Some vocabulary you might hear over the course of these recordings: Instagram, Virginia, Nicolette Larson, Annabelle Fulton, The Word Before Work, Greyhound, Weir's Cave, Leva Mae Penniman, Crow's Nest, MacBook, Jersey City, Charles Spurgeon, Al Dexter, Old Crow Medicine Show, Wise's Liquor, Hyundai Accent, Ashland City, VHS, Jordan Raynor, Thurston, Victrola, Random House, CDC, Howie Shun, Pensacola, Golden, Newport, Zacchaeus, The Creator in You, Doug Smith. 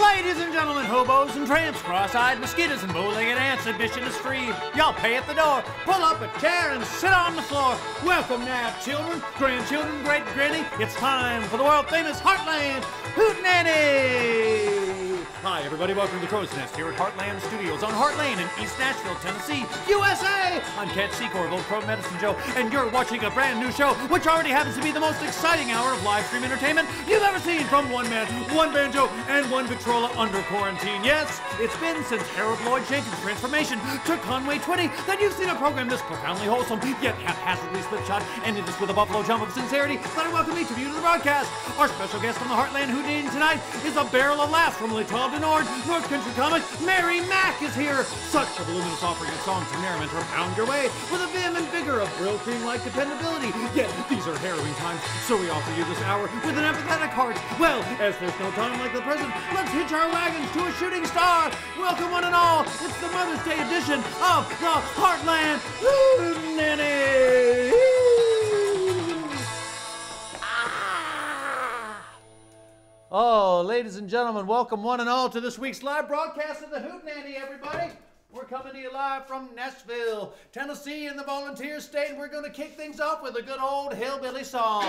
Ladies and gentlemen, hobos and tramps, cross-eyed mosquitoes and bow-legged ants, admission is free. Y'all pay at the door, pull up a chair and sit on the floor. Welcome now, children, grandchildren, great-granny. It's time for the world-famous Heartland Hootenanny! Hi, everybody. Welcome to the Crow's Nest here at Heartland Studios on Heart Lane in East Nashville, Tennessee, USA. I'm Ketch Secor of Old Crow Medicine Show, and you're watching a brand new show, which already happens to be the most exciting hour of live stream entertainment you've ever seen from one man, one banjo, and one Victrola under quarantine. Yes, it's been since Harold Lloyd Jenkins' transformation to Conway 20 that you've seen a program this profoundly wholesome, yet haphazardly slipshod, and it is with a buffalo jump of sincerity that I welcome each of you to the broadcast. Our special guest on the Heartland Hootenanny tonight is a barrel of laughs from Latoya North Country comic Mary Mack is here. Such a voluminous offering of songs and merriment to pound your way with a vim and vigor of Brill Cream-like dependability. Yet, these are harrowing times, so we offer you this hour with an empathetic heart. Well, as there's no time like the present, let's hitch our wagons to a shooting star. Welcome one and all, it's the Mother's Day edition of the Heartland Hootenanny. Oh, ladies and gentlemen, welcome one and all to this week's live broadcast of the Hootenanny, everybody. We're coming to you live from Nashville, Tennessee, in the Volunteer State. We're going to kick things off with a good old hillbilly song.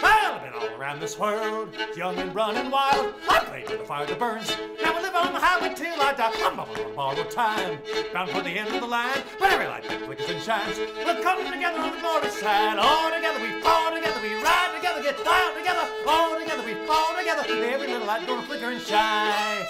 Well, I've been all around this world, young and running wild. I played to the fire that burns. Now I live on the highway till I die. I'm up on borrowed time, bound for the end of the line. But every light that flickers and shines, we're coming together on the glorious side. All together we fall, together we ride, together get wild, together. All together we fall, together. Every little light gonna flicker and shine.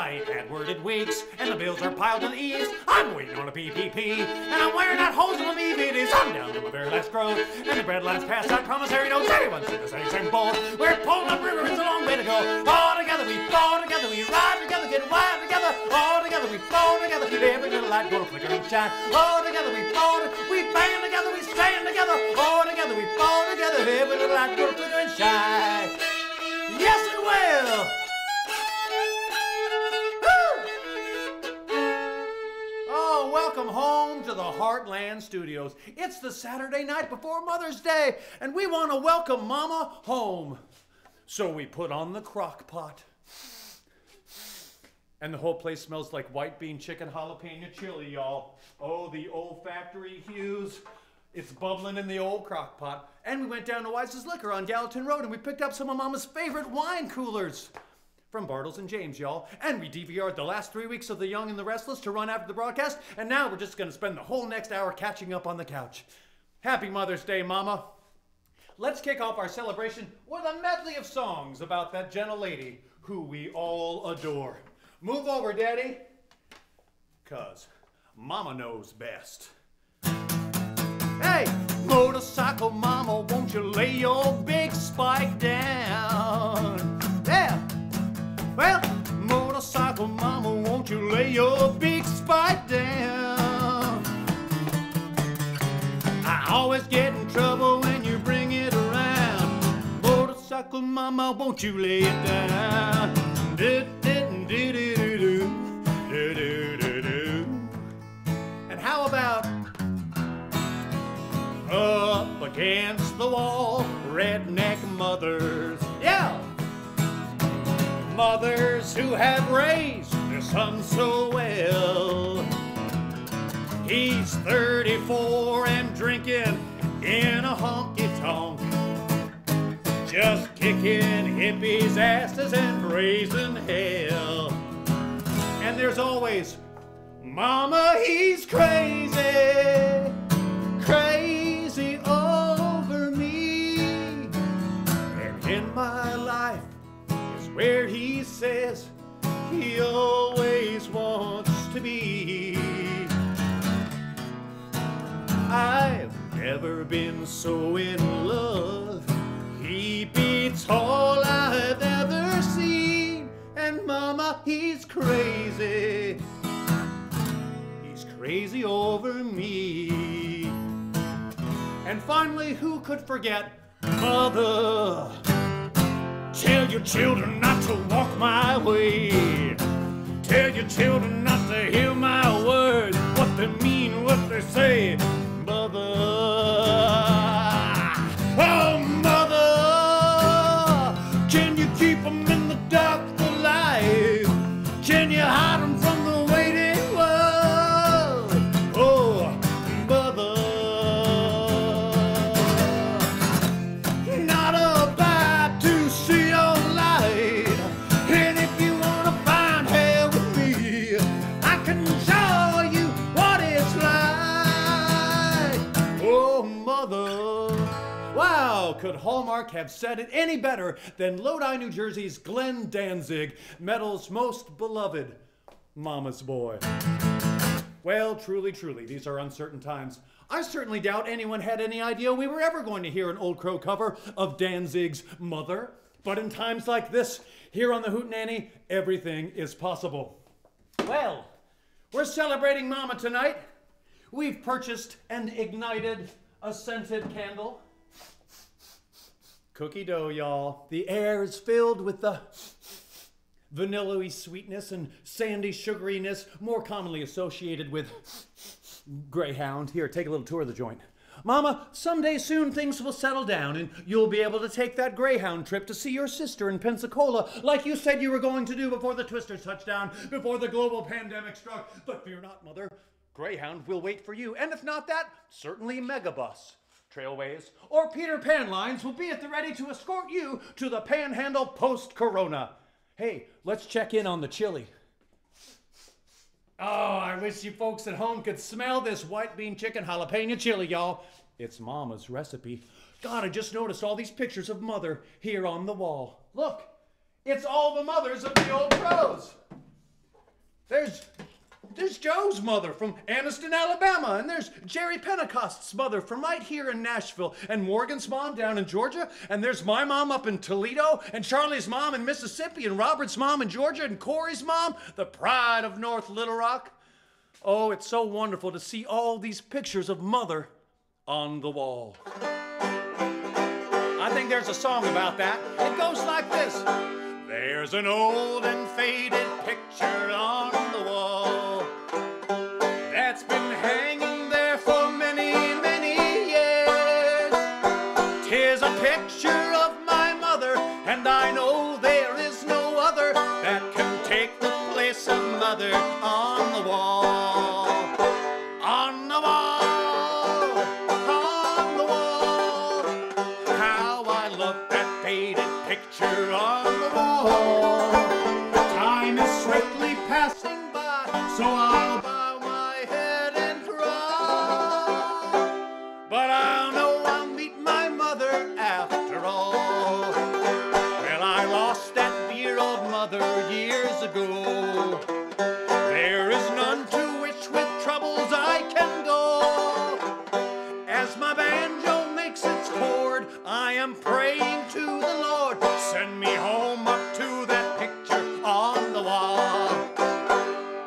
I ain't had word in weeks, and the bills are piled to the eaves. I'm waiting on a PPP, and I'm wearing that hose on the EVDs. I'm down to my very last grove, and the bread lines pass out promissory notes. Everyone's in the same boat. We're pulling up river, it's a long way to go. All together we fall, together we ride, together get wild, together. All together we fall, together. Every little light gonna flicker and shine. All together we fall, we band together, we stand together. All together we fall, together. Every little light gonna flicker and shine. Yes, it will. Welcome home to the Heartland Studios. It's the Saturday night before Mother's Day, and we want to welcome Mama home. So we put on the crock pot, and the whole place smells like white bean chicken jalapeno chili, y'all. Oh, the olfactory hues. It's bubbling in the old crock pot. And we went down to Wise's Liquor on Gallatin Road, and we picked up some of Mama's favorite wine coolers from Bartles and James, y'all. And we DVR'd the last 3 weeks of The Young and the Restless to run after the broadcast, and now we're just gonna spend the whole next hour catching up on the couch. Happy Mother's Day, Mama. Let's kick off our celebration with a medley of songs about that gentle lady who we all adore. Move over, Daddy, 'cause Mama knows best. Hey, motorcycle mama, won't you lay your big spike down? Well, motorcycle mama, won't you lay your big spike down? I always get in trouble when you bring it around. Motorcycle mama, won't you lay it down? And how about up against the wall, redneck mothers? Yeah! Mothers who have raised their son so well. He's 34 and drinking in a honky-tonk, just kicking hippies' asses and raising hell. And there's always, Mama, he's crazy, crazy over me. And in my life, where he says he always wants to be. I've never been so in love. He beats all I've ever seen. And Mama, he's crazy. He's crazy over me. And finally, who could forget Mother? Tell your children not to walk my way. Tell your children not to hear my words. What say, Mother, can you keep them in the dark alive? Can you hide them from the waiting world? Oh, Mother, not about to see your light. And if you want to find hell with me, I can show you what it's like. Oh, Mother. Wow, could Hallmark have said it any better than Lodi, New Jersey's Glenn Danzig, metal's most beloved mama's boy? Well, truly, truly, these are uncertain times. I certainly doubt anyone had any idea we were ever going to hear an Old Crow cover of Danzig's Mother. But in times like this, here on the Hootenanny, everything is possible. Well, we're celebrating Mama tonight. We've purchased and ignited a scented candle. Cookie dough, y'all. The air is filled with the vanilla-y sweetness and sandy sugariness more commonly associated with Greyhound. Here, take a little tour of the joint. Mama, someday soon things will settle down and you'll be able to take that Greyhound trip to see your sister in Pensacola like you said you were going to do before the Twisters touched down, before the global pandemic struck. But fear not, Mother. Greyhound will wait for you. And if not that, certainly Megabus, Trailways, or Peter Pan lines will be at the ready to escort you to the Panhandle post-corona. Hey, let's check in on the chili. Oh, I wish you folks at home could smell this white bean chicken jalapeno chili, y'all. It's Mama's recipe. God, I just noticed all these pictures of Mother here on the wall. Look, it's all the mothers of the Old Crows. There's Joe's mother from Anniston, Alabama, and there's Jerry Pentecost's mother from right here in Nashville, and Morgan's mom down in Georgia, and there's my mom up in Toledo, and Charlie's mom in Mississippi, and Robert's mom in Georgia, and Corey's mom, the pride of North Little Rock. Oh, it's so wonderful to see all these pictures of Mother on the wall. I think there's a song about that. It goes like this. There's an old and faded picture on the wall. On the wall, on the wall, on the wall. How I love that faded picture on the wall. Time is swiftly passing by, so I'll bow my head and cry. But I'll know I'll meet my mother after all. Well, I lost that dear old mother years ago. There is none to which with troubles I can go. As my banjo makes its chord, I am praying to the Lord. Send me home up to that picture on the wall.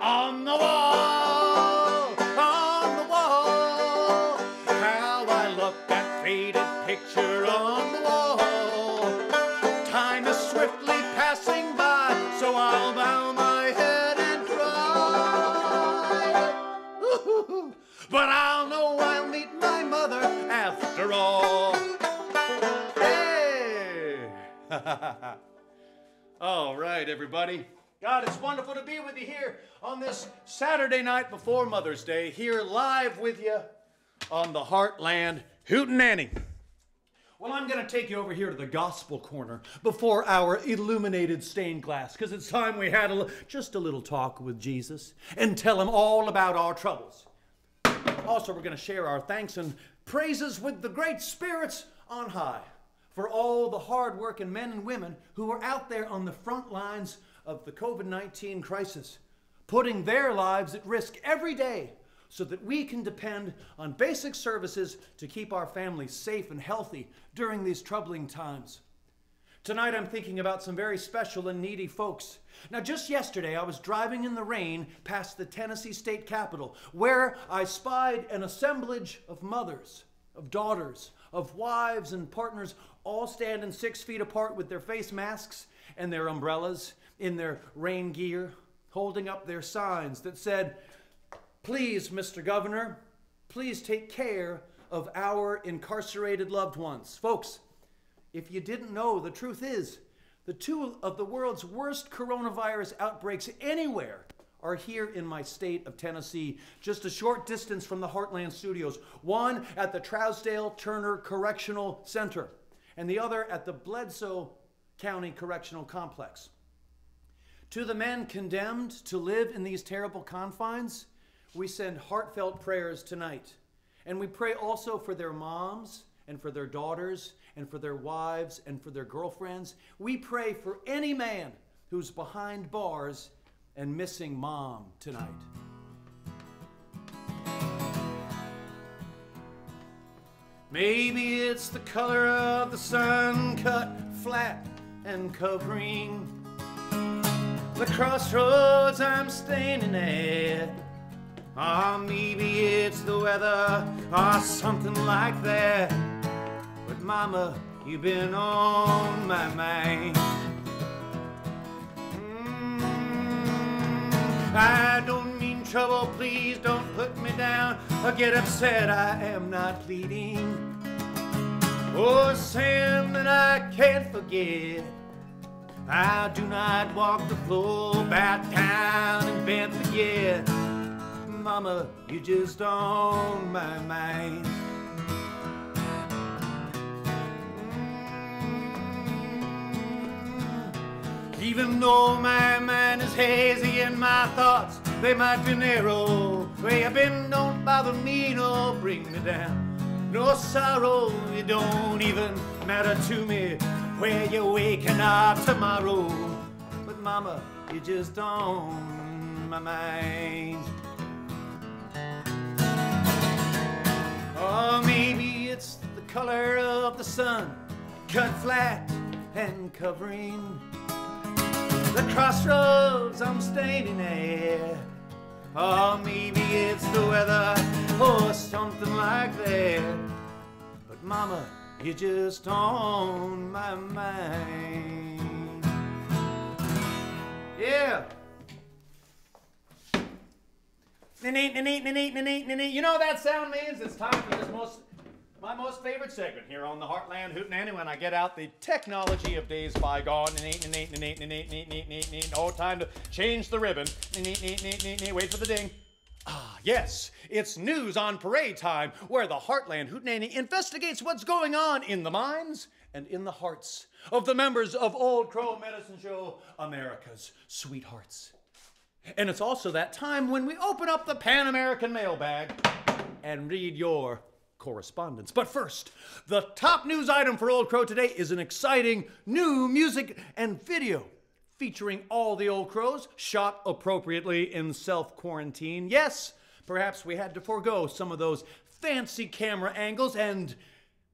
On the wall, on the wall. How I love that faded picture on the wall. Time is swiftly passing by, so I'll bow my but I'll know I'll meet my mother after all. Hey! All right, everybody. God, it's wonderful to be with you here on this Saturday night before Mother's Day, here live with you on the Heartland Hootenanny. Well, I'm going to take you over here to the gospel corner before our illuminated stained glass, because it's time we had just a little talk with Jesus and tell him all about our troubles. Also, we're going to share our thanks and praises with the great spirits on high for all the hard-working men and women who are out there on the front lines of the COVID-19 crisis, putting their lives at risk every day, so that we can depend on basic services to keep our families safe and healthy during these troubling times. Tonight I'm thinking about some very special and needy folks. Now, just yesterday I was driving in the rain past the Tennessee state capitol, where I spied an assemblage of mothers, of daughters, of wives and partners, all standing 6 feet apart with their face masks and their umbrellas in their rain gear, holding up their signs that said, "Please, Mr. Governor, please take care of our incarcerated loved ones. Folks, if you didn't know, the truth is, the two of the world's worst coronavirus outbreaks anywhere are here in my state of Tennessee, just a short distance from the Heartland Studios. One at the Trousdale Turner Correctional Center, and the other at the Bledsoe County Correctional Complex. To the men condemned to live in these terrible confines, we send heartfelt prayers tonight. And we pray also for their moms, and for their daughters, and for their wives, and for their girlfriends. We pray for any man who's behind bars and missing mom tonight. Maybe it's the color of the sun, cut flat and covering the crossroads I'm standing at. Ah, maybe it's the weather, or something like that. But mama, you've been on my mind. I don't mean trouble, please don't put me down or get upset, I am not leading. Oh, sin that I can't forget, I do not walk the floor, bow down and bend forget. Mama, you just on my mind. Even though my mind is hazy and my thoughts, they might be narrow. Where you been don't bother me, no bring me down. No sorrow, it don't even matter to me. Where you waking up tomorrow, but mama, you just on my mind. Oh, maybe it's the color of the sun, cut flat and covering the crossroads I'm standing at. Oh, maybe it's the weather or something like that. But mama, you're just on my mind. Yeah. You know what that sound means? It's time for this my most favorite segment here on the Heartland Hootenanny, when I get out the technology of days bygone. Oh, time to change the ribbon. Wait for the ding. Ah, yes, it's news on parade time, where the Heartland Hootenanny investigates what's going on in the minds and in the hearts of the members of Old Crow Medicine Show, America's Sweethearts. And it's also that time when we open up the Pan American mailbag and read your correspondence. But first, the top news item for Old Crow today is an exciting new music and video featuring all the Old Crows, shot appropriately in self-quarantine. Yes, perhaps we had to forego some of those fancy camera angles and,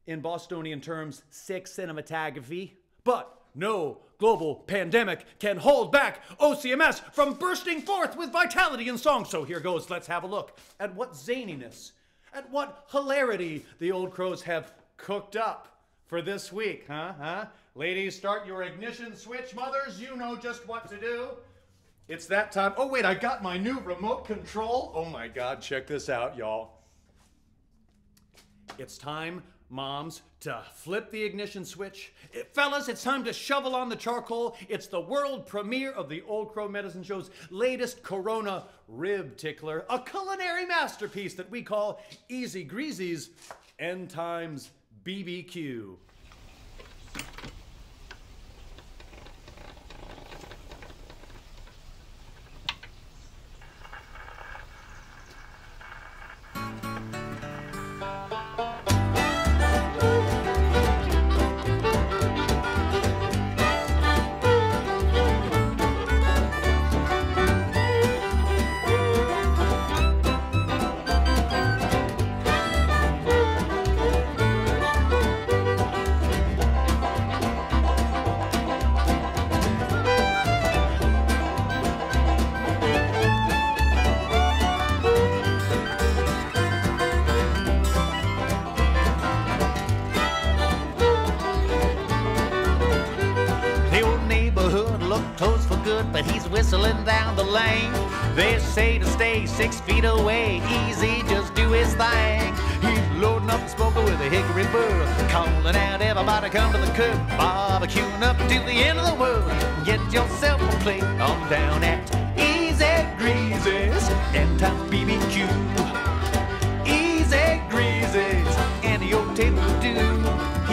in Bostonian terms, sex cinematography. But no global pandemic can hold back OCMS from bursting forth with vitality and song. So here goes. Let's have a look at what zaniness, at what hilarity the Old Crows have cooked up for this week, huh? Ladies, start your ignition switch. Mothers, you know just what to do. It's that time. Oh, wait, I got my new remote control. Oh, my God, check this out, y'all. It's time, moms, to flip the ignition switch. Fellas, it's time to shovel on the charcoal. It's the world premiere of the Old Crow Medicine Show's latest Corona rib tickler, a culinary masterpiece that we call Easy Greasy's End Times BBQ. Down the lane, they say to stay 6 feet away, easy, just do do his thing. He's loading up the smoker with a hickory burr, calling out everybody come to the curb, barbecuing up to the end of the world. Get yourself a plate on down at Easy Greasy's and Top BBQ. Easy Greasy's and your table do.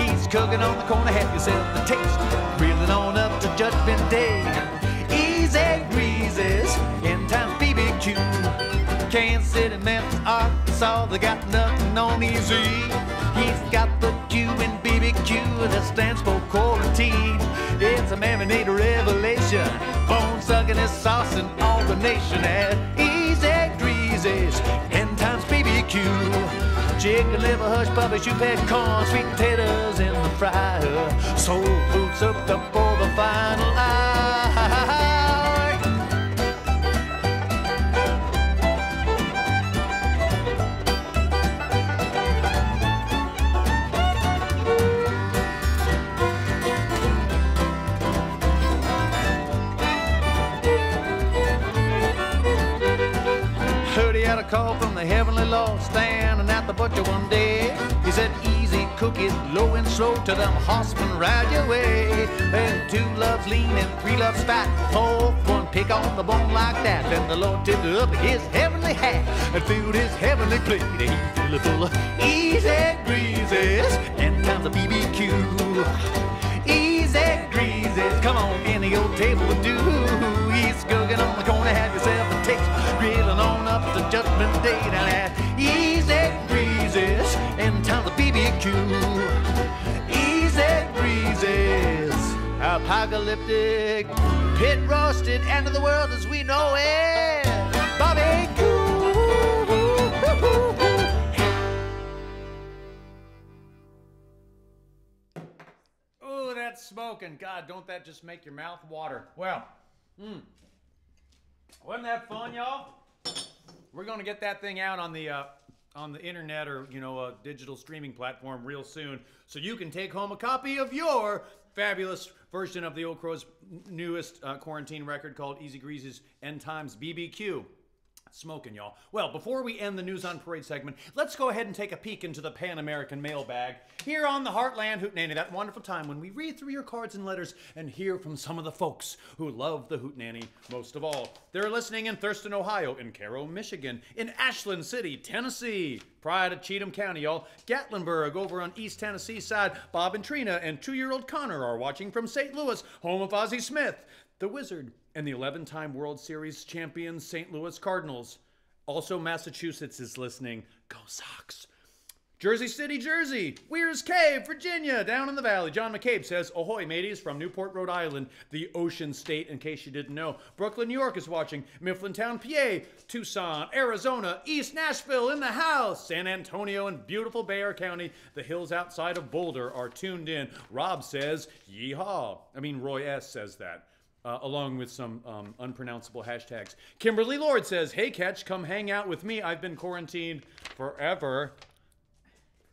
He's cooking on the corner, have yourself a taste, reeling on up to Judgment Day. Easy Greasy's and Top BBQ. Kansas City, Memphis, Arkansas, they got nothing on easy. He's got the Q in BBQ that stands for quarantine. It's a marinated revelation, bone sucking his sauce and all the nation at Easy Greasy's End Times BBQ. Chicken liver, hush puppies, shoe pad corn, sweet potatoes in the fryer, soul food served up for the final hour. Got a call from the heavenly Lord standing at the butcher one day. He said, easy, cook it low and slow till them horsemen ride your way. And two loves lean and three loves fat, fourth one pick on the bone like that. Then the Lord tipped up his heavenly hat and filled his heavenly plate. And he filled it full of Easy Greasy's and times of BBQ. Easy Greasy's, come on in to your table to do. He's cooking on the corner, have yourself a taste, grilling on up to Judgment Day down at Easy Greasy's and Town of BBQ. Easy Greasy's, apocalyptic, pit roasted, end of the world as we know it. Barbecue. Oh, that's smoking. God, don't that just make your mouth water? Well, wasn't that fun, y'all? We're going to get that thing out on the internet or, you know, a digital streaming platform real soon. So you can take home a copy of your fabulous version of the Old Crow's newest quarantine record called Easy Greasy's End Times BBQ. Smoking, y'all. Well, before we end the News on Parade segment, let's go ahead and take a peek into the Pan-American mailbag here on the Heartland Hootenanny, that wonderful time when we read through your cards and letters and hear from some of the folks who love the Hootenanny most of all. They're listening in Thurston, Ohio, in Cairo, Michigan, in Ashland City, Tennessee, Pride of Cheatham County, y'all, Gatlinburg over on East Tennessee side, Bob and Trina and 2-year-old Connor are watching from St. Louis, home of Ozzie Smith, the Wizard, and the 11-time World Series champion St. Louis Cardinals. Also, Massachusetts is listening. Go Sox. Jersey City, Jersey. Weir's Cave, Virginia, down in the valley. John McCabe says, ahoy, mateys, from Newport, Rhode Island, the ocean state, in case you didn't know. Brooklyn, New York is watching. Mifflintown, PA. Tucson, Arizona. East Nashville in the house. San Antonio and beautiful Bexar County. The hills outside of Boulder are tuned in. Rob says, yeehaw. I mean, Roy S. says that. Along with some unpronounceable hashtags. Kimberly Lord says, hey, Ketch, come hang out with me. I've been quarantined forever.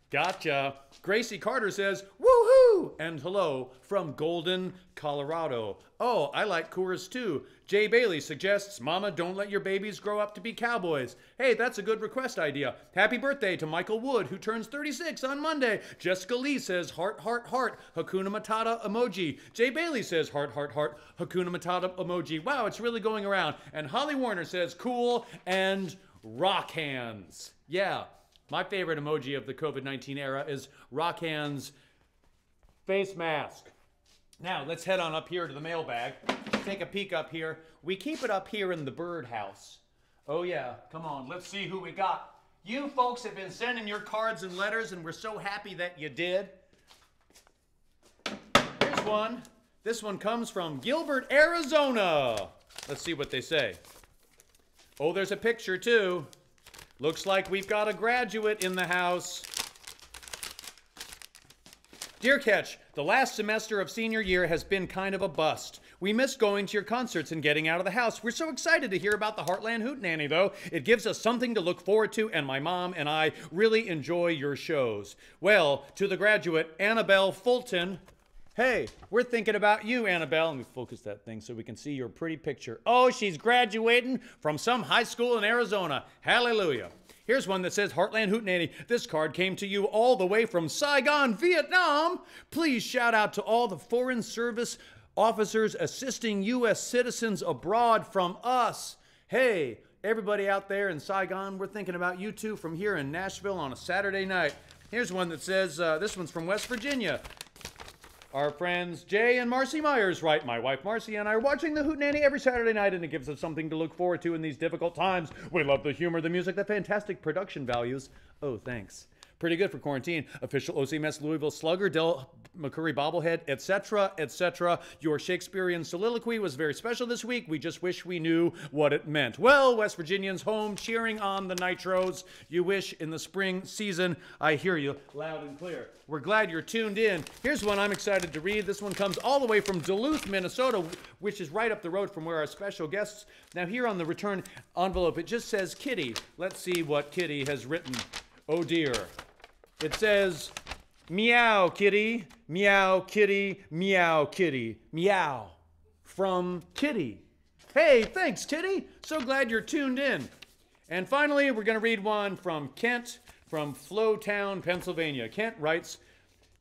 Gotcha. Gracie Carter says, woohoo, and hello from Golden, Colorado. Oh, I like Coors too. Jay Bailey suggests, mama, don't let your babies grow up to be cowboys. Hey, that's a good request idea. Happy birthday to Michael Wood, who turns 36 on Monday. Jessica Lee says, heart, heart, heart, Hakuna Matata emoji. Jay Bailey says, heart, heart, heart, Hakuna Matata emoji. Wow, it's really going around. And Holly Warner says, cool and rock hands. Yeah. My favorite emoji of the COVID-19 era is Rock Hand's face mask. Now, let's head on up here to the mailbag. Take a peek up here. We keep it up here in the birdhouse. Oh, yeah. Come on. Let's see who we got. You folks have been sending your cards and letters, and we're so happy that you did. Here's one. This one comes from Gilbert, Arizona. Let's see what they say. Oh, there's a picture, too. Looks like we've got a graduate in the house. Dear Ketch, the last semester of senior year has been kind of a bust. We miss going to your concerts and getting out of the house. We're so excited to hear about the Heartland Hootenanny, though. It gives us something to look forward to, and my mom and I really enjoy your shows. Well, to the graduate, Annabelle Fulton. Hey, we're thinking about you, Annabelle. Let me focus that thing so we can see your pretty picture. Oh, she's graduating from some high school in Arizona. Hallelujah. Here's one that says Heartland Hootenanny. This card came to you all the way from Saigon, Vietnam. Please shout out to all the Foreign Service officers assisting U.S. citizens abroad from us. Hey, everybody out there in Saigon, we're thinking about you two from here in Nashville on a Saturday night. Here's one that says, this one's from West Virginia. Our friends Jay and Marcy Myers write, my wife Marcy and I are watching the Hootenanny every Saturday night, and it gives us something to look forward to in these difficult times. We love the humor, the music, the fantastic production values. Oh, thanks. Pretty good for quarantine. Official OCMS Louisville Slugger, Del McCurry Bobblehead, etc., etc. Your Shakespearean soliloquy was very special this week. We just wish we knew what it meant. Well, West Virginians home cheering on the Nitros. You wish in the spring season. I hear you loud and clear. We're glad you're tuned in. Here's one I'm excited to read. This one comes all the way from Duluth, Minnesota, which is right up the road from where our special guests. Now here on the return envelope, it just says Kitty. Let's see what Kitty has written. Oh dear. It says, meow, kitty, meow, kitty, meow, kitty, meow, from Kitty. Hey, thanks, Kitty. So glad you're tuned in. And finally, we're going to read one from Kent from Flowtown, Pennsylvania. Kent writes,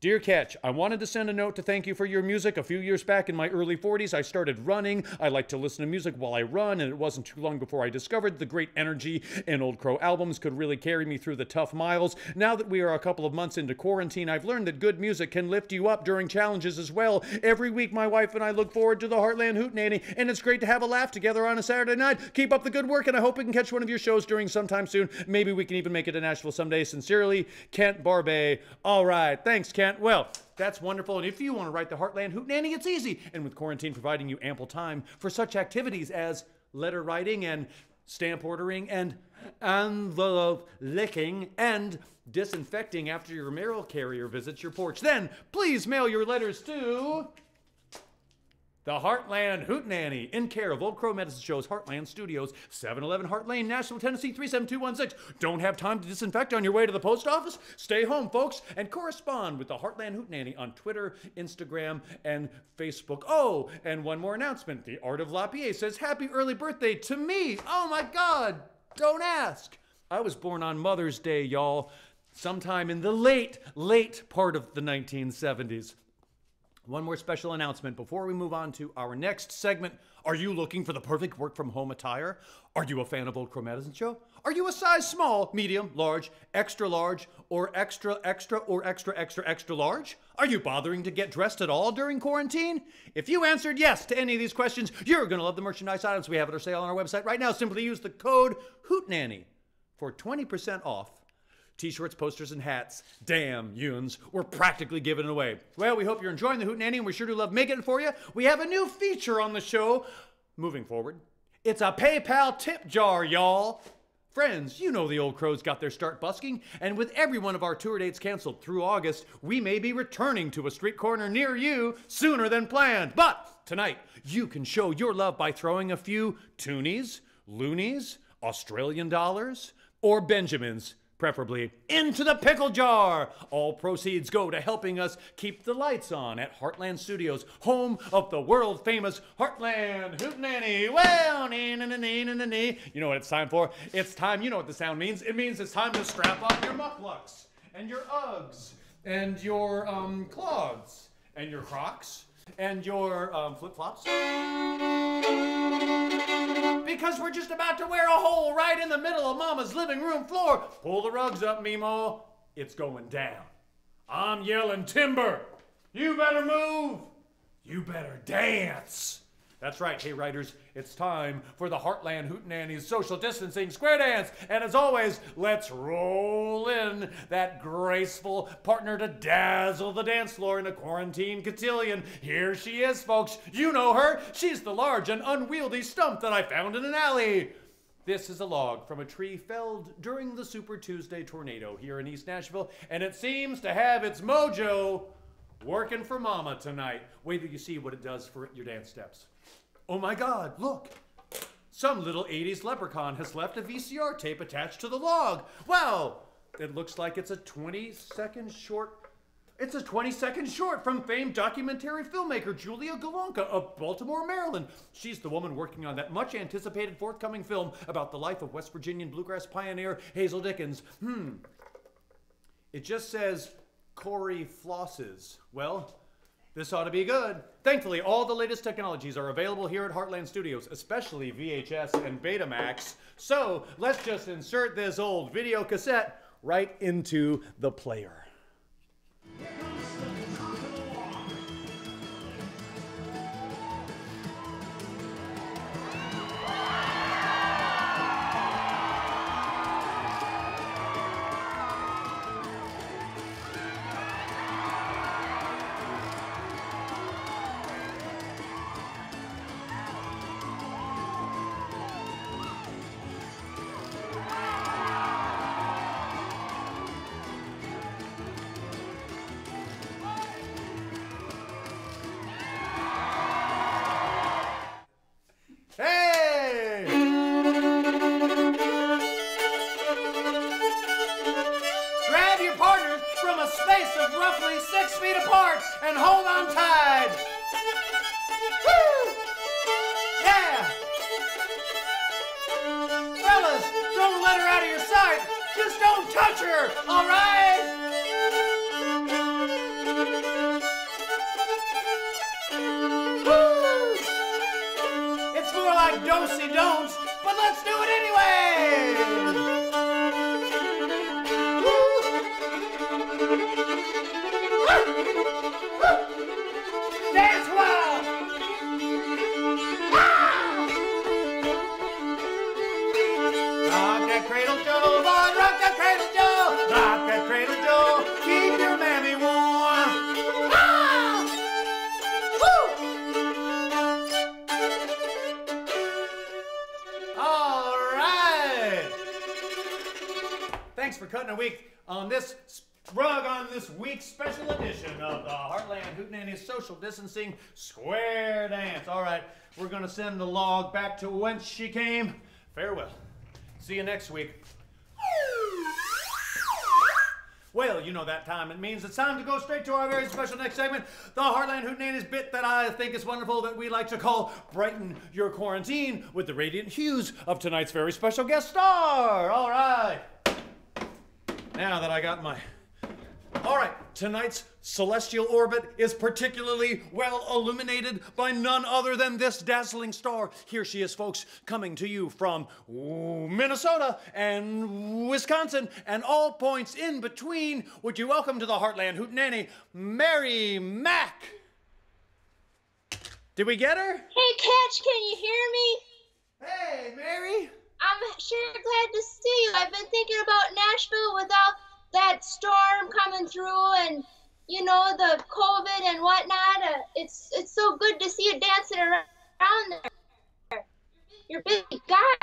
Dear Ketch, I wanted to send a note to thank you for your music. A few years back in my early 40s, I started running. I like to listen to music while I run, and it wasn't too long before I discovered the great energy and Old Crow albums could really carry me through the tough miles. Now that we are a couple of months into quarantine, I've learned that good music can lift you up during challenges as well. Every week, my wife and I look forward to the Heartland Hootenanny, and it's great to have a laugh together on a Saturday night. Keep up the good work, and I hope we can catch one of your shows sometime soon. Maybe we can even make it to Nashville someday. Sincerely, Kent Barbey. All right. Thanks, Kent. Well, that's wonderful. And if you want to write the Heartland Hootenanny, it's easy. And with quarantine providing you ample time for such activities as letter writing and stamp ordering and envelope licking and disinfecting after your mail carrier visits your porch, then please mail your letters to the Heartland Hootenanny, in care of Old Crow Medicine Show's Heartland Studios, 711 Heart Lane, Nashville, Tennessee, 37216. Don't have time to disinfect on your way to the post office? Stay home, folks, and correspond with the Heartland Hootenanny on Twitter, Instagram, and Facebook. Oh, and one more announcement. The Art of LaPierre says, happy early birthday to me. Oh, my God. Don't ask. I was born on Mother's Day, y'all, sometime in the late, late part of the 1970s. One more special announcement before we move on to our next segment. Are you looking for the perfect work-from-home attire? Are you a fan of Old Crow Medicine Show? Are you a size small, medium, large, or extra large? Are you bothering to get dressed at all during quarantine? If you answered yes to any of these questions, you're going to love the merchandise items we have at our sale on our website right now. Simply use the code HOOTNANNY for 20% off. T-shirts, posters, and hats. Damn, Yuns, we're practically giving it away. Well, we hope you're enjoying the Hootenanny, and we sure do love making it for you. We have a new feature on the show moving forward. It's a PayPal tip jar, y'all. Friends, you know the Old Crows got their start busking, and with every one of our tour dates canceled through August, we may be returning to a street corner near you sooner than planned. But tonight, you can show your love by throwing a few toonies, loonies, Australian dollars, or Benjamins, preferably, into the pickle jar. All proceeds go to helping us keep the lights on at Heartland Studios, home of the world-famous Heartland Hootenanny. Well, you know what it's time for? It's time, you know what the sound means. It means it's time to strap on your mucklucks and your Uggs and your clogs and your Crocs and your flip-flops. Because we're just about to wear a hole right in the middle of Mama's living room floor. Pull the rugs up, Mimo. It's going down. I'm yelling timber. You better move. You better dance. That's right, hey writers, it's time for the Heartland Hootenanny's social distancing square dance. And as always, let's roll in that graceful partner to dazzle the dance floor in a quarantine cotillion. Here she is, folks. You know her. She's the large and unwieldy stump that I found in an alley. This is a log from a tree felled during the Super Tuesday tornado here in East Nashville, and it seems to have its mojo working for Mama tonight. Wait till you see what it does for your dance steps. Oh my God, look. Some little 80s leprechaun has left a VCR tape attached to the log. Wow, it looks like it's a 20-second short It's a 20-second short from famed documentary filmmaker Julia Galonka of Baltimore, Maryland. She's the woman working on that much-anticipated forthcoming film about the life of West Virginian bluegrass pioneer Hazel Dickens. It just says Corey flosses. Well, this ought to be good. Thankfully, all the latest technologies are available here at Heartland Studios, especially VHS and Betamax. So let's just insert this old video cassette right into the player. Distancing square dance. All right, we're gonna send the log back to whence she came. Farewell. See you next week. Well, you know that time. It means it's time to go straight to our very special next segment, the Heartland Hootenanny's bit that I think is wonderful that we like to call Brighten Your Quarantine with the radiant hues of tonight's very special guest star. All right. Now that I got my... All right, tonight's celestial orbit is particularly well illuminated by none other than this dazzling star. Here she is, folks, coming to you from Minnesota and Wisconsin and all points in between. Would you welcome to the Heartland Hootenanny, Mary Mack? Did we get her? Hey, Ketch, can you hear me? Hey, Mary. I'm sure glad to see you. I've been thinking about Nashville without that storm coming through and, you know, the COVID and whatnot. It's so good to see you dancing around there. You're a big guy.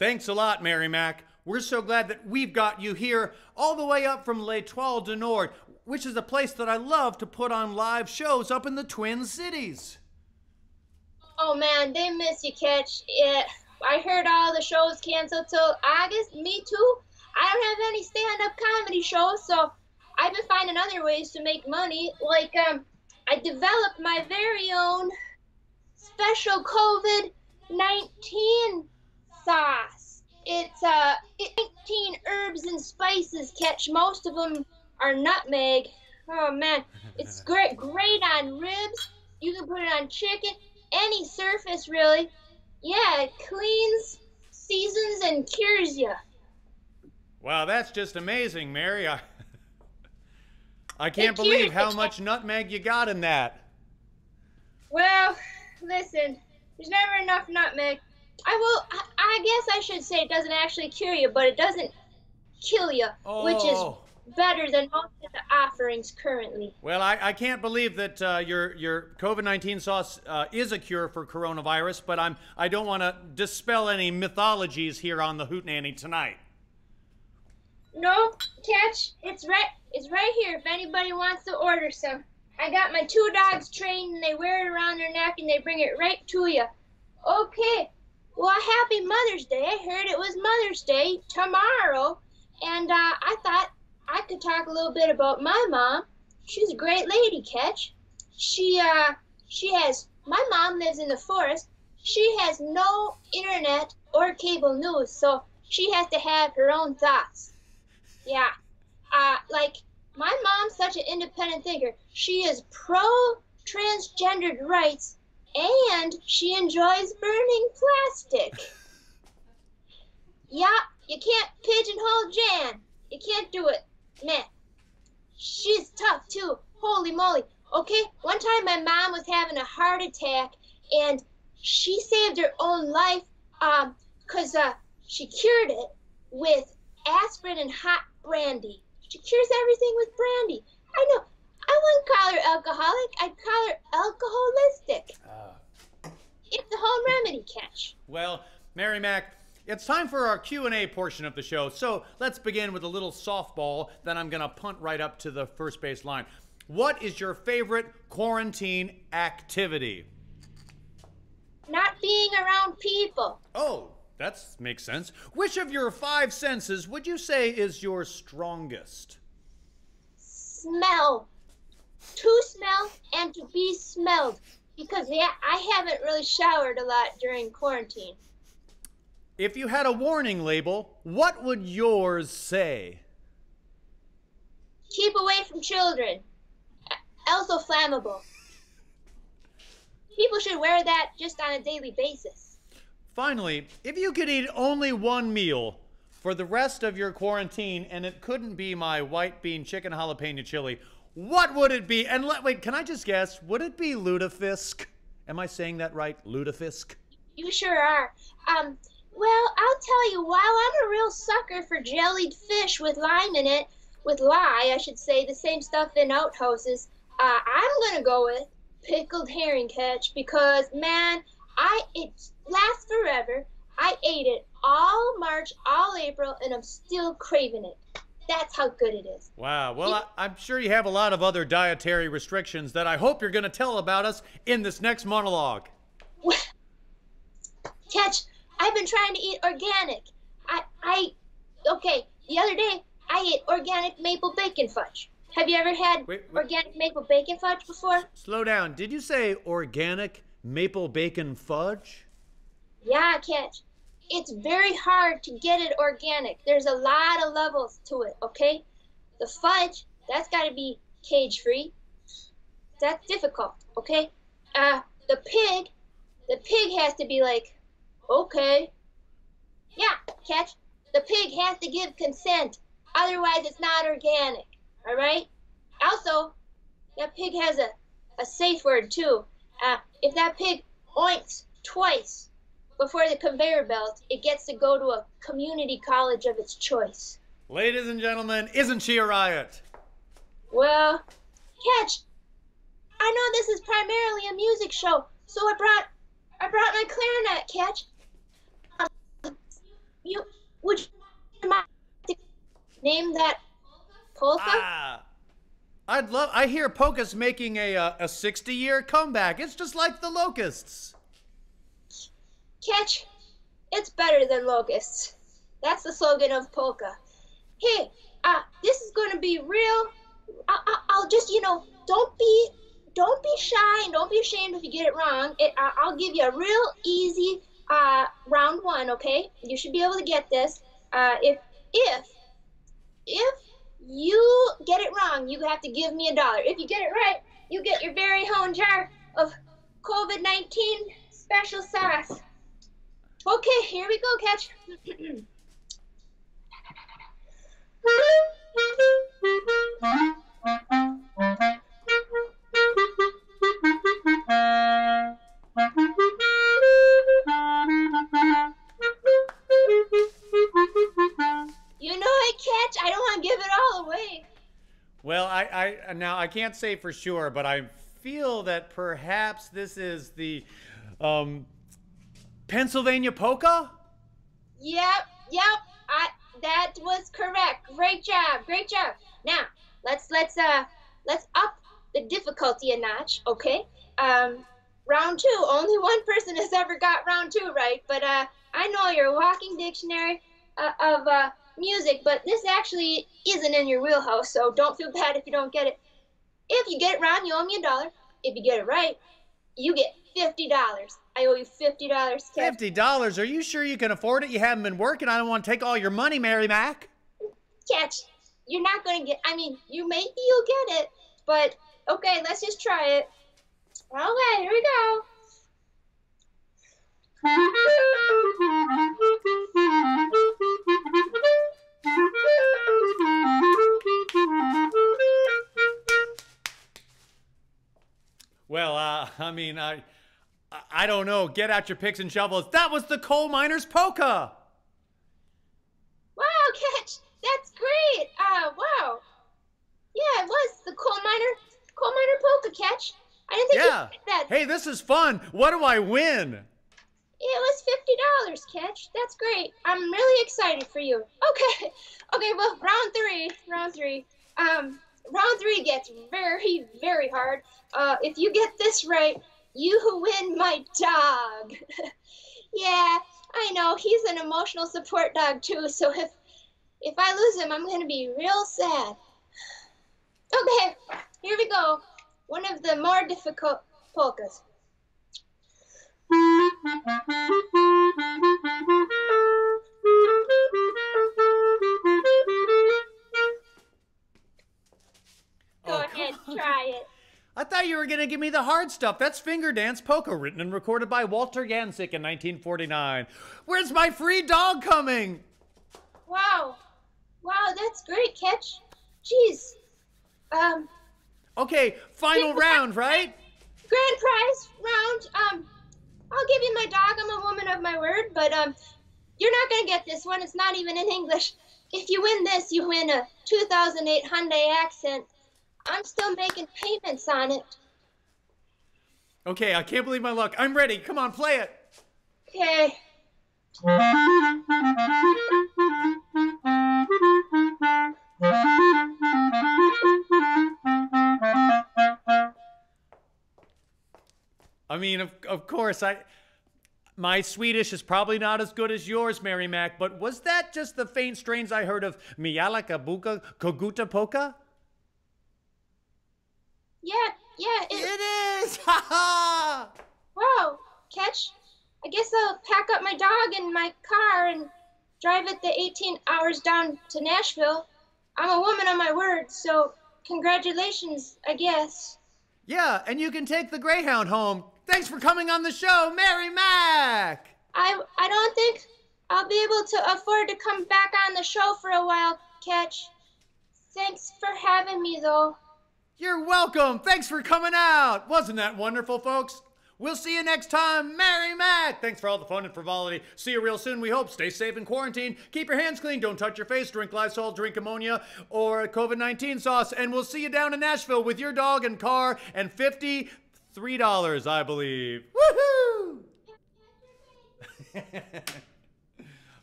Thanks a lot, Mary Mack. We're so glad that we've got you here all the way up from L'Etoile du Nord, which is a place that I love to put on live shows up in the Twin Cities. Oh, man, they miss you, Ketch. I heard all the shows canceled till August. Me too. I don't have any stand-up comedy shows, so I've been finding other ways to make money. Like, I developed my very own special COVID-19 sauce. It's 19 herbs and spices, Ketch. Most of them are nutmeg. Oh, man. It's great on ribs. You can put it on chicken, any surface, really. Yeah, it cleans, seasons, and cures you. Wow, that's just amazing, Mary. I can't believe how much nutmeg you got in that. Well, listen, there's never enough nutmeg. I guess I should say it doesn't actually cure you, but it doesn't kill you, which is better than most of the offerings currently. Well, I can't believe that your COVID-19 sauce is a cure for coronavirus, but I don't want to dispel any mythologies here on the Hootenanny tonight. No, Ketch, it's right here if anybody wants to order some. I got my two dogs trained, and they wear it around their neck, and they bring it right to you. Okay, well, happy Mother's Day. I heard it was Mother's Day tomorrow, and I thought I could talk a little bit about my mom. She's a great lady, Ketch. She has, my mom lives in the forest. She has no internet or cable news, so she has to have her own thoughts. Yeah. Like, my mom's such an independent thinker. She is pro-transgendered rights, and she enjoys burning plastic. Yeah, you can't pigeonhole Jan. You can't do it, man. She's tough, too. Holy moly. Okay, one time my mom was having a heart attack, and she saved her own life because she cured it with aspirin and hot brandy. She cures everything with brandy. I know. I wouldn't call her alcoholic. I'd call her alcoholistic. It's the home remedy, Ketch. Well, Mary Mack, it's time for our Q&A portion of the show. So let's begin with a little softball that I'm going to punt right up to the first base line. What is your favorite quarantine activity? Not being around people. Oh, that makes sense. Which of your 5 senses would you say is your strongest? Smell. To smell and to be smelled. Because yeah, I haven't really showered a lot during quarantine. If you had a warning label, what would yours say? Keep away from children. Also flammable. People should wear that just on a daily basis. Finally, if you could eat only one meal for the rest of your quarantine, and it couldn't be my white bean chicken jalapeno chili, what would it be? And wait, can I just guess? Would it be lutefisk? Am I saying that right? Lutefisk? You sure are. Well, I'll tell you, while I'm a real sucker for jellied fish with lime in it, with lye, I should say, the same stuff in outhouses, I'm going to go with pickled herring, Ketch, because, man, it lasts forever. I ate it all March, all April, and I'm still craving it. That's how good it is. Wow. Well, I'm sure you have a lot of other dietary restrictions that I hope you're going to tell about us in this next monologue. Ketch, I've been trying to eat organic. Okay, the other day, I ate organic maple bacon fudge. Have you ever had organic maple bacon fudge before? Slow down. Did you say organic maple bacon fudge? Yeah, Ketch. It's very hard to get it organic. There's a lot of levels to it, okay? The fudge, that's got to be cage-free. That's difficult, okay? The pig has to be like, okay. Yeah, Ketch. The pig has to give consent. Otherwise, it's not organic. All right. Also, that pig has a safe word too. If that pig oinks twice before the conveyor belt, it gets to go to a community college of its choice. Ladies and gentlemen, isn't she a riot? Well, Ketch, I know this is primarily a music show, so I brought my clarinet, Ketch. Would you mind to name that? Polka? I hear polka's making a 60-year comeback. It's just like the Locusts. Ketch, it's better than Locusts. That's the slogan of polka. Hey, this is going to be real. I'll just, you know, don't be shy and don't be ashamed if you get it wrong. I'll give you a real easy round one, okay? You should be able to get this. If you get it wrong, you have to give me $1. If you get it right, you get your very own jar of COVID-19 special sauce. Okay, here we go, Ketch. You know it, Ketch. I don't want to give it all away. Well, I can't say for sure, but I feel that perhaps this is the Pennsylvania polka? Yep. That was correct. Great job. Now, let's up the difficulty a notch, okay? Round two. Only one person has ever got round two right, but I know you're a walking dictionary of music, but this actually isn't in your wheelhouse, so don't feel bad if you don't get it. If you get it wrong, you owe me $1. If you get it right, you get $50. I owe you $50. $50? Are you sure you can afford it? You haven't been working. I don't want to take all your money, Mary Mack. Catch, you're not going to get, I mean, you maybe you'll get it, but okay, let's just try it. Okay, here we go. Well, I mean, I don't know. Get out your picks and shovels. That was the coal miner's polka. Wow, Ketch, that's great. Wow. Yeah, it was the coal miner polka, Ketch. I didn't think you did that. Hey, this is fun. What do I win? It was $50, Ketch. That's great. I'm really excited for you. Okay. Okay, well, round three. Round three gets very, very hard. If you get this right, you win my dog. Yeah, I know. He's an emotional support dog, too. So if I lose him, I'm going to be real sad. Okay, here we go. One of the more difficult polkas. Go ahead, try it. I thought you were going to give me the hard stuff. That's finger dance polka, written and recorded by Walter Yancik in 1949. Where's my free dog coming? Wow. Wow, that's great, Ketch. Jeez. Okay, final round, right? Grand prize round. I'll give you my dog. I'm a woman of my word, but you're not going to get this one. It's not even in English. If you win this, you win a 2008 Hyundai Accent. I'm still making payments on it. Okay, I can't believe my luck. I'm ready. Come on, play it. Okay. I mean, of course, my Swedish is probably not as good as yours, Mary Mack, but was that just the faint strains I heard of Mialakabuka Koguta Polka? Yeah. It is! Ha ha! Wow, Ketch, I guess I'll pack up my dog in my car and drive it the 18 hours down to Nashville. I'm a woman of my word, so congratulations, I guess. Yeah, and you can take the Greyhound home. Thanks for coming on the show, Mary Mack! I don't think I'll be able to afford to come back on the show for a while, Ketch. Thanks for having me, though. You're welcome. Thanks for coming out. Wasn't that wonderful, folks? We'll see you next time, Mary Mack. Thanks for all the fun and frivolity. See you real soon, we hope. Stay safe in quarantine. Keep your hands clean. Don't touch your face. Drink Lysol, drink ammonia, or COVID-19 sauce. And we'll see you down in Nashville with your dog and car and $53, I believe. Woohoo!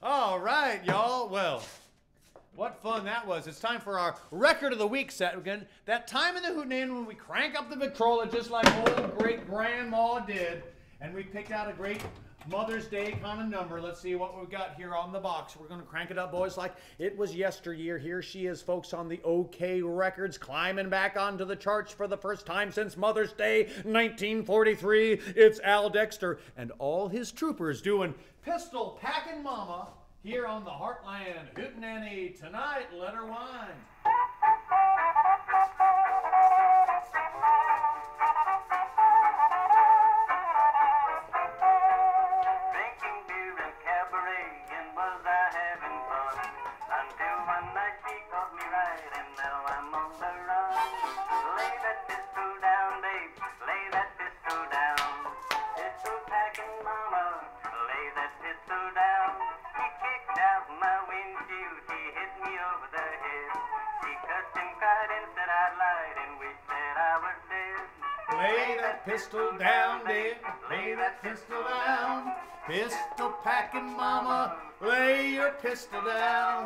All right, y'all. Well, what fun that was. It's time for our record of the week set. Again, that time in the Hootenanny when we crank up the Victrola just like old great grandma did. And we picked out a great Mother's Day kind of number. Let's see what we've got here on the box. We're going to crank it up, boys, like it was yesteryear. Here she is, folks, on the OK Records, climbing back onto the charts for the first time since Mother's Day 1943. It's Al Dexter and all his troopers doing Pistol Packin' Mama. Here on the Heartland Hootenanny tonight, let her whine. Drinking beer and cabaret, and was I having fun? Until one night she caught me right, and now I'm on the run. Lay that pistol down, babe, lay that pistol down. Pistol packing, mama, lay that pistol down. Out my windshield, he hit me over the head. He cussed and cried and said I lied and wished that I was dead. Lay that pistol down, dear. Lay that pistol down. Pistol packing, mama. Lay your pistol down.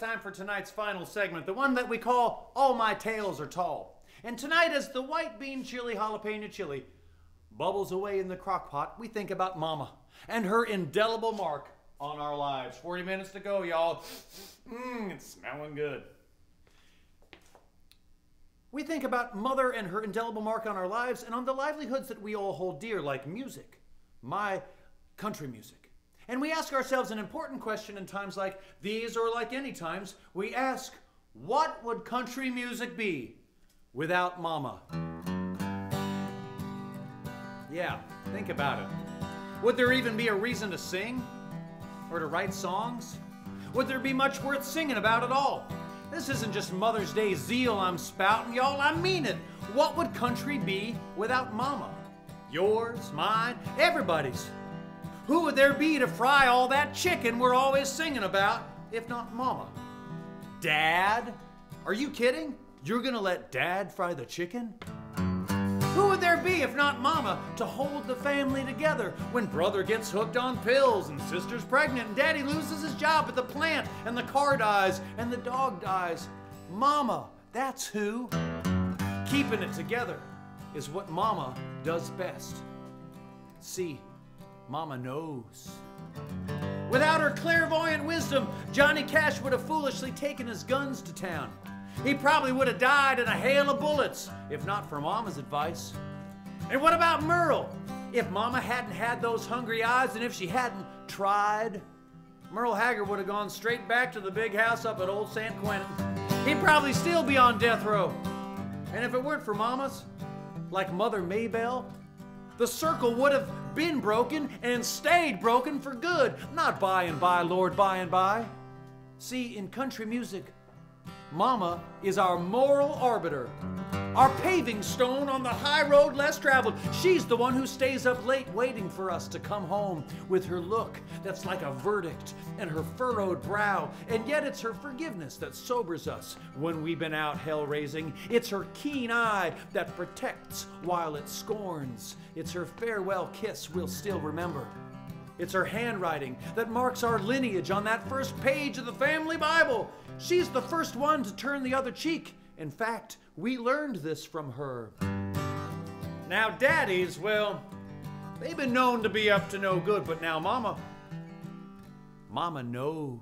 it's time for tonight's final segment, the one that we call All My Tales Are Tall. And tonight, as the white bean chili jalapeno chili bubbles away in the crock pot, we think about Mama and her indelible mark on our lives. 40 minutes to go, y'all. It's smelling good. We think about Mother and her indelible mark on our lives and on the livelihoods that we all hold dear, like music, my country music. And we ask ourselves an important question in times like these, or like any times. We ask, what would country music be without Mama? Yeah, think about it. Would there even be a reason to sing or to write songs? Would there be much worth singing about at all? This isn't just Mother's Day zeal I'm spouting, y'all, I mean it. What would country be without Mama? Yours, mine, everybody's. Who would there be to fry all that chicken we're always singing about, if not Mama? Dad? Are you kidding? You're gonna let Dad fry the chicken? Who would there be, if not Mama, to hold the family together when brother gets hooked on pills and sister's pregnant and daddy loses his job at the plant and the car dies and the dog dies? Mama, that's who. Keeping it together is what Mama does best. See, Mama knows. Without her clairvoyant wisdom, Johnny Cash would have foolishly taken his guns to town. He probably would have died in a hail of bullets, if not for Mama's advice. And what about Merle? If Mama hadn't had those hungry eyes, and if she hadn't tried, Merle Haggard would have gone straight back to the big house up at Old San Quentin. He'd probably still be on death row. And if it weren't for Mamas, like Mother Maybelle, the circle would have been broken and stayed broken for good. Not by and by, Lord, by and by. See, in country music, Mama is our moral arbiter, our paving stone on the high road less traveled. She's the one who stays up late waiting for us to come home with her look that's like a verdict and her furrowed brow. And yet it's her forgiveness that sobers us when we've been out hell-raising. It's her keen eye that protects while it scorns. It's her farewell kiss we'll still remember. It's her handwriting that marks our lineage on that first page of the family Bible. She's the first one to turn the other cheek. In fact, we learned this from her. Now daddies, well, they've been known to be up to no good, but now Mama knows.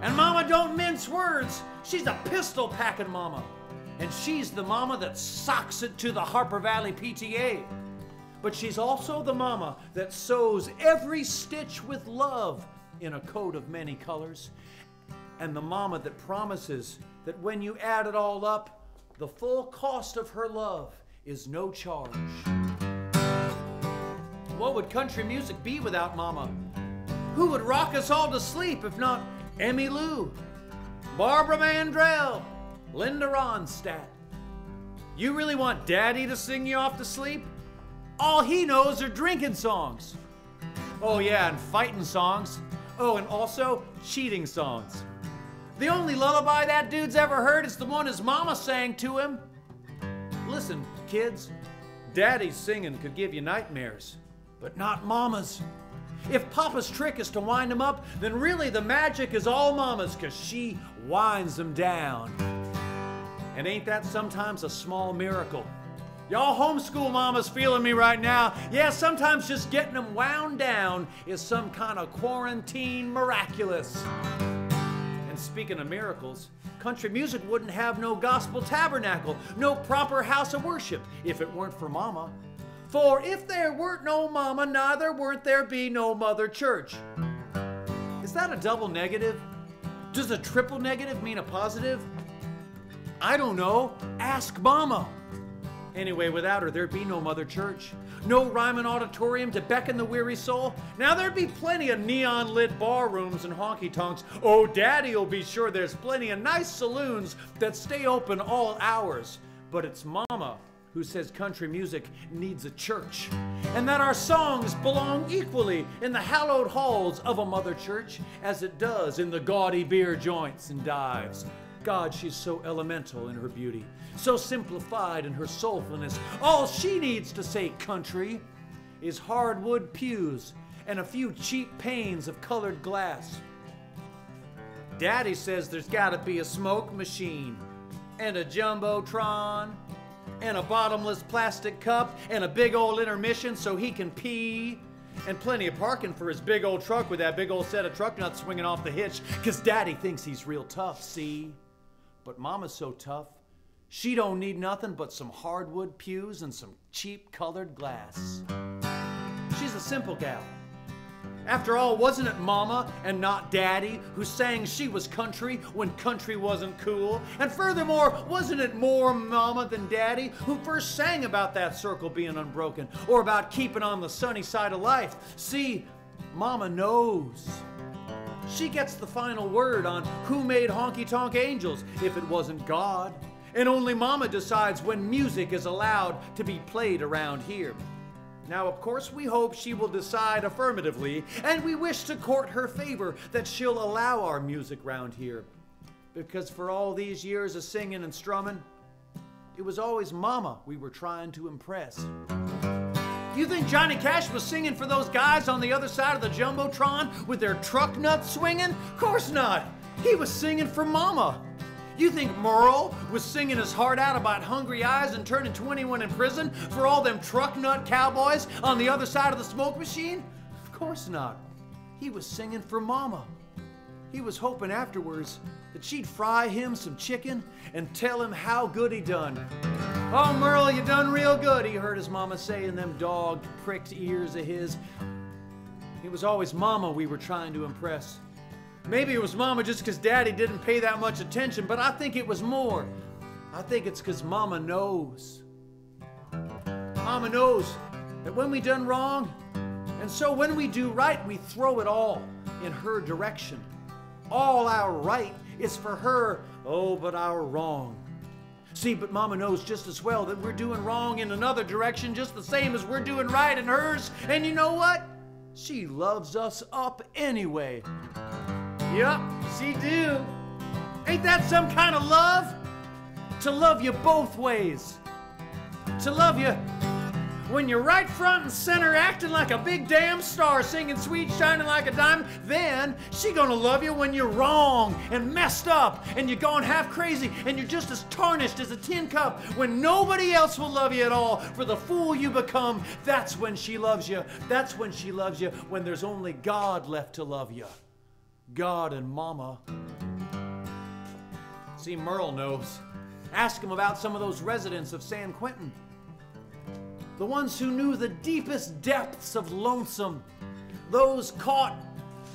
And Mama don't mince words. She's a pistol packing Mama. And she's the Mama that socks it to the Harper Valley PTA. But she's also the Mama that sews every stitch with love in a coat of many colors. And the Mama that promises that when you add it all up, the full cost of her love is no charge. What would country music be without Mama? Who would rock us all to sleep if not Emmy Lou, Barbara Mandrell, Linda Ronstadt? You really want Daddy to sing you off to sleep? All he knows are drinking songs. Oh yeah, and fighting songs. Oh, and also cheating songs. The only lullaby that dude's ever heard is the one his Mama sang to him. Listen, kids, Daddy's singing could give you nightmares, but not Mama's. If Papa's trick is to wind him up, then really the magic is all Mama's, because she winds him down. And ain't that sometimes a small miracle? Y'all homeschool mamas feeling me right now. Yeah, sometimes just getting them wound down is some kind of quarantine miraculous. And speaking of miracles, country music wouldn't have no gospel tabernacle, no proper house of worship, if it weren't for Mama. For if there weren't no Mama, neither weren't there be no Mother Church. Is that a double negative? Does a triple negative mean a positive? I don't know. Ask Mama. Anyway, without her, there'd be no Mother Church, no rhyming auditorium to beckon the weary soul. Now, there'd be plenty of neon-lit bar rooms and honky-tonks. Oh, Daddy'll be sure there's plenty of nice saloons that stay open all hours. But it's Mama who says country music needs a church, and that our songs belong equally in the hallowed halls of a Mother Church as it does in the gaudy beer joints and dives. God, she's so elemental in her beauty, so simplified in her soulfulness. All she needs to say country is hardwood pews and a few cheap panes of colored glass. Daddy says there's gotta be a smoke machine and a jumbotron and a bottomless plastic cup and a big old intermission so he can pee and plenty of parking for his big old truck with that big old set of truck nuts swinging off the hitch, 'cause Daddy thinks he's real tough, see? But Mama's so tough, she don't need nothing but some hardwood pews and some cheap colored glass. She's a simple gal. After all, wasn't it Mama and not Daddy who sang she was country when country wasn't cool? And furthermore, wasn't it more Mama than Daddy who first sang about that circle being unbroken or about keeping on the sunny side of life? See, Mama knows. She gets the final word on who made honky-tonk angels if it wasn't God. And only Mama decides when music is allowed to be played around here. Now, of course, we hope she will decide affirmatively, and we wish to court her favor that she'll allow our music round here. Because for all these years of singing and strumming, it was always Mama we were trying to impress. You think Johnny Cash was singing for those guys on the other side of the Jumbotron with their truck nuts swinging? Of course not. He was singing for Mama. You think Merle was singing his heart out about hungry eyes and turning 21 in prison for all them truck nut cowboys on the other side of the smoke machine? Of course not. He was singing for Mama. He was hoping afterwards that she'd fry him some chicken and tell him how good he done. "Oh, Merle, you done real good," he heard his Mama say in them dog pricked ears of his. It was always Mama we were trying to impress. Maybe it was Mama just because Daddy didn't pay that much attention, but I think it was more. I think it's because Mama knows. Mama knows that when we done wrong, and so when we do right, we throw it all in her direction. All our right is for her, oh, but our wrong. See, but Mama knows just as well that we're doing wrong in another direction just the same as we're doing right in hers, and you know what? She loves us up anyway. Yup, she do. Ain't that some kind of love? To love you both ways. To love you when you're right front and center acting like a big damn star, singing sweet, shining like a diamond. Then she gonna love you when you're wrong and messed up and you're gone half crazy and you're just as tarnished as a tin cup when nobody else will love you at all for the fool you become. That's when she loves you. That's when she loves you, when there's only God left to love you. God and Mama. See, Merle knows. Ask him about some of those residents of San Quentin. The ones who knew the deepest depths of lonesome. Those caught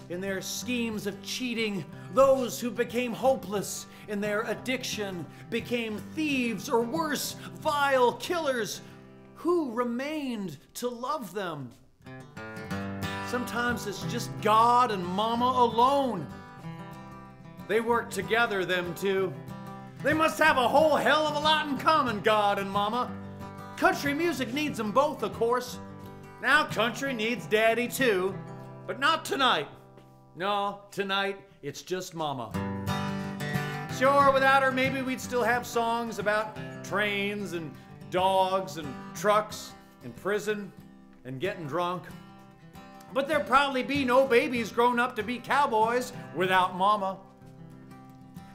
in their schemes of cheating. Those who became hopeless in their addiction. Became thieves or worse, vile killers. Who remained to love them? Sometimes it's just God and Mama alone. They work together, them two. They must have a whole hell of a lot in common, God and Mama. Country music needs them both, of course. Now country needs Daddy too, but not tonight. No, tonight it's just Mama. Sure, without her, maybe we'd still have songs about trains and dogs and trucks and prison and getting drunk. But there'd probably be no babies grown up to be cowboys without Mama.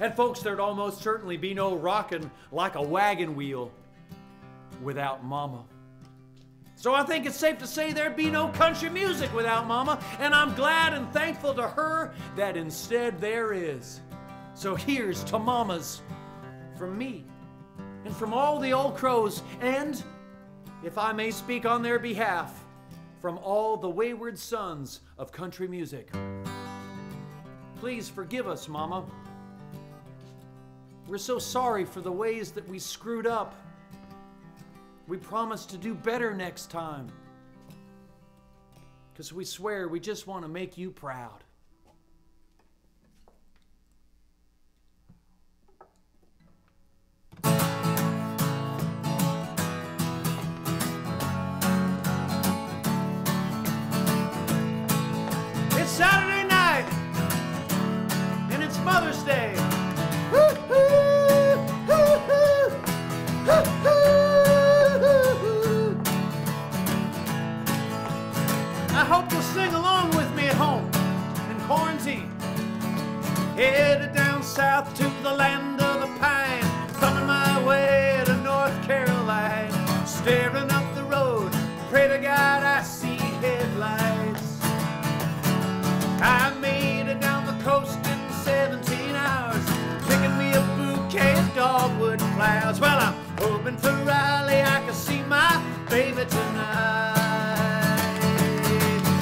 And folks, there'd almost certainly be no rockin' like a wagon wheel without Mama. So I think it's safe to say there'd be no country music without Mama, and I'm glad and thankful to her that instead there is. So here's to Mamas from me and from all the Old Crows, and if I may speak on their behalf, from all the wayward sons of country music. Please forgive us, Mama. We're so sorry for the ways that we screwed up. We promise to do better next time. 'Cause we swear we just want to make you proud. Saturday night, and it's Mother's Day. Woo-hoo, hoo-hoo, hoo-hoo, hoo-hoo. I hope you'll sing along with me at home in quarantine. headed down south to the land of the pine, thumbing my way to North Carolina, staring up the road, pray to God I see headlights. I made it down the coast in 17 hours, picking me a bouquet of dogwood flowers. Well, I'm hoping for Raleigh, I can see my baby tonight.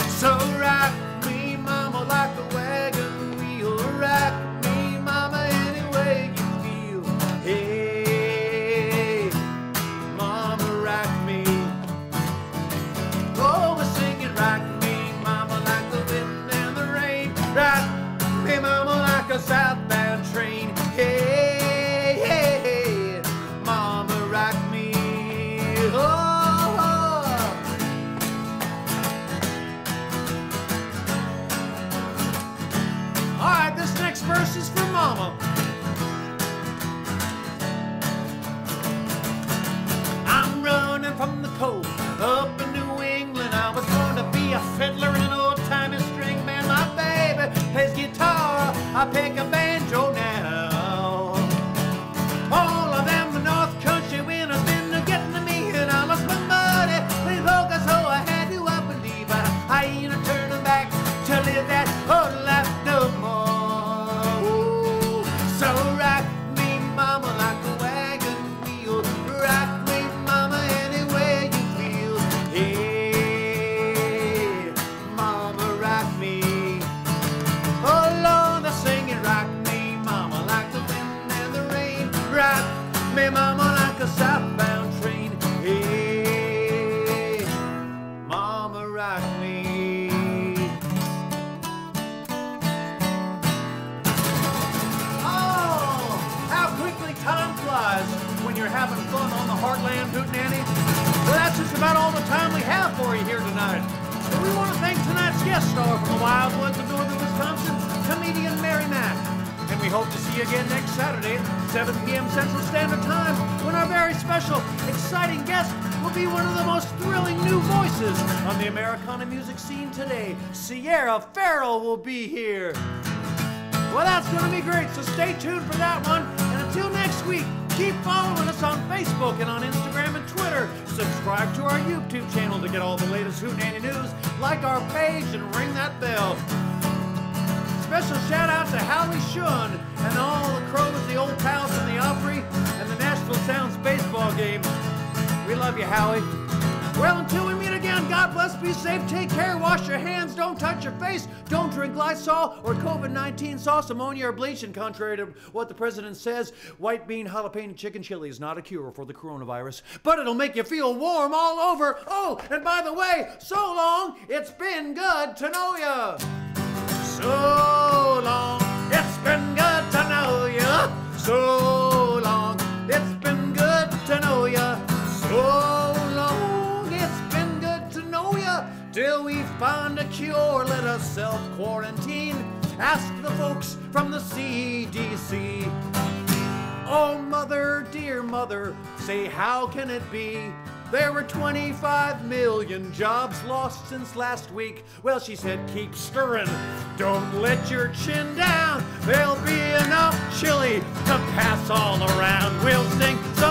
So rock me, mama, like a wagon wheel. Rock me, mama, any way you feel. Hey, mama, rock me. Oh, we're singing rock me, mama, like the wind and the rain. Rock me, mama, like a southbound train. Hey. Verses for mama. I'm running from the cold up in New England. I was going to be a fiddler and an old-timey string man. My baby plays guitar, I pick a banjo now. All of them North Country winners been getting to me, and I lost my money. They focus, oh, I had to, I believe I ain't a turning back to live that whole life no more. Heartland Hootenanny. Well, that's just about all the time we have for you here tonight. So we want to thank tonight's guest star from the wild woods of northern Wisconsin, comedian Mary Mack. And we hope to see you again next Saturday, 7 p.m. Central Standard Time, when our very special, exciting guest will be one of the most thrilling new voices on the Americana music scene today. Sierra Farrell will be here. Well, that's going to be great, so stay tuned for that one. And until next week, keep following us on Facebook and on Instagram and Twitter. Subscribe to our YouTube channel to get all the latest Hootenanny news. Like our page and ring that bell. Special shout out to Howie Shun and all the Crows, the Old Pals, and the Opry, and the Nashville Sounds baseball game. We love you, Howie. Well, until we meet again, God bless, be safe, take care, wash your hands, don't touch your face, don't drink Lysol or COVID-19 sauce, ammonia, or bleach, and contrary to what the president says, white bean, jalapeno, chicken chili is not a cure for the coronavirus, but it'll make you feel warm all over. Oh, and by the way, so long, it's been good to know ya. So long, it's been good to know ya. So long, it's been good to know ya. So till we find a cure, let us self-quarantine. Ask the folks from the CDC. Oh, mother, dear mother, say how can it be? There were 25 million jobs lost since last week. Well, she said, keep stirring. Don't let your chin down. There'll be enough chili to pass all around. We'll sing so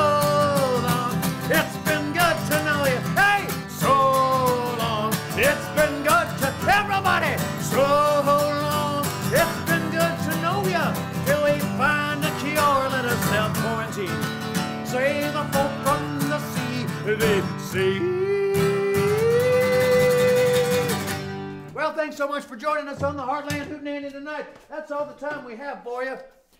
long. It's been good to know you. Hey, so it's been good to everybody, so long. It's been good to know ya. Till we find a cure, let us self-quarantine. Say the folk from the CDC. Well, thanks so much for joining us on the Heartland Hootenanny tonight. That's all the time we have for you.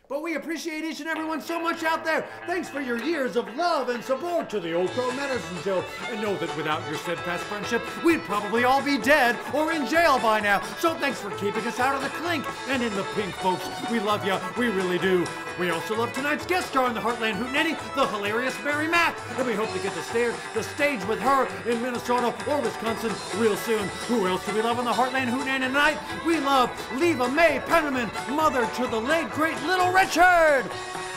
But we appreciate each and everyone so much out there. Thanks for your years of love and support to the Old Crow Medicine Show. And know that without your steadfast friendship, we'd probably all be dead or in jail by now. So thanks for keeping us out of the clink and in the pink, folks. We love you. We really do. We also love tonight's guest star in the Heartland Hootenanny, the hilarious Mary Mack. And we hope to get to the stage with her in Minnesota or Wisconsin real soon. Who else do we love on the Heartland Hootenanny tonight? We love Leva Mae Penniman, mother to the late, great Little Richard.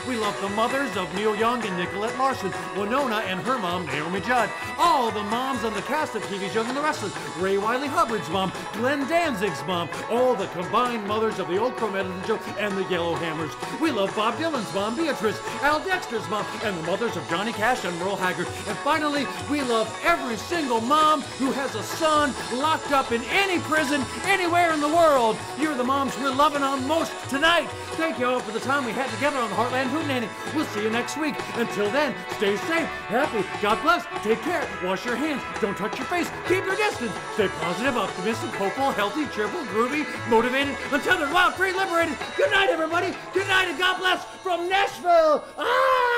We love the mothers of Neil Young and Nicolette Larson, Winona and her mom, Naomi Judd, all the moms on the cast of TV's Young and the Restless, Ray Wiley Hubbard's mom, Glenn Danzig's mom, all the combined mothers of the Old Crow Medicine Show and the Yellowhammers. We love Bob Dylan's mom, Beatrice, Al Dexter's mom, and the mothers of Johnny Cash and Merle Haggard. And finally, we love every single mom who has a son locked up in any prison anywhere in the world. You're the moms we're loving on most tonight. Thank you all for the time we had together on the Heartland Hootenanny. We'll see you next week. Until then, stay safe, happy, God bless, take care, wash your hands, don't touch your face, keep your distance, stay positive, optimistic, hopeful, healthy, cheerful, groovy, motivated, untethered, wild, free, liberated. Good night, everybody. Good night and God bless from Nashville. Ah!